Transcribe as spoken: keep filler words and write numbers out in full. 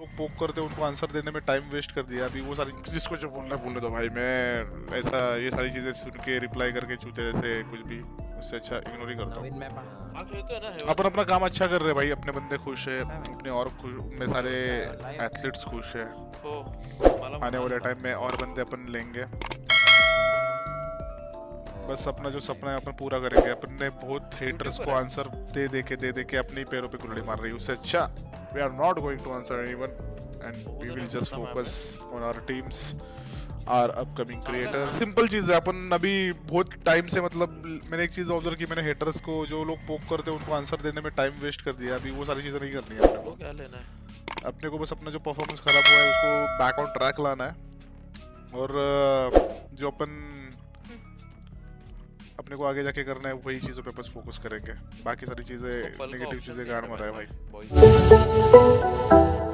लोग पोक करते उनको आंसर देने में टाइम वेस्ट कर दिया। अभी वो सारी जिसको जो बोलना बोलने दो भाई, मैं ऐसा ये सारी चीजें सुन के रिप्लाई करके चूते जैसे कुछ भी, उससे अच्छा इग्नोर ही करता हूँ। अपन अपना काम अच्छा कर रहे हैं भाई, अपने बंदे खुश है, अपने और खुश, अपने सारे एथलीट्स खुश है। आने वाले टाइम में और बंदे अपन लेंगे, बस अपना जो सपना है अपन पूरा करेंगे। अपन ने बहुत हेटर्स को आंसर दे दे के दे दे के अपने पैरों पे कुल्हाड़ी मार रही है, उससे अच्छा we are not going to answer anyone and we will just focus on our teams, our upcoming creator. Simple चीज़ है, अपन अभी बहुत टाइम से, मतलब मैंने एक चीज़ ऑब्जर्व की, मैंने हेटर्स को जो लोग पोक करते हैं उनको आंसर देने में टाइम वेस्ट कर दिया। अभी वो सारी चीज़ें नहीं करनी है अपने को, अपने को बस अपना जो परफॉर्मेंस खराब हुआ है उसको बैक ऑन ट्रैक लाना है, और जो अपन अपने को आगे जाके करना है वही चीजों पे बस फोकस करेंगे। बाकी सारी चीजें नेगेटिव चीजें गाड़ मारा है भाई।